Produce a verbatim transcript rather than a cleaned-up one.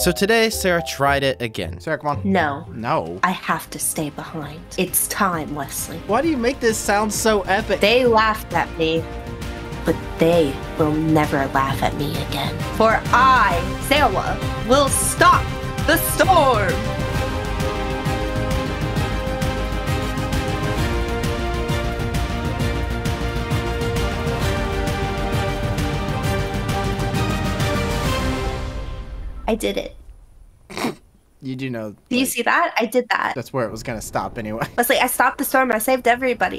So today, Sarah tried it again. Sarah, come on. No. No. I have to stay behind. It's time, Wesley. Why do you make this sound so epic? They laughed at me, but they will never laugh at me again. For I, Salwa, will stop the storm. I did it. You do know. Do like, you see that? I did that. That's where it was going to stop anyway. Wesley, I stopped the storm. I saved everybody.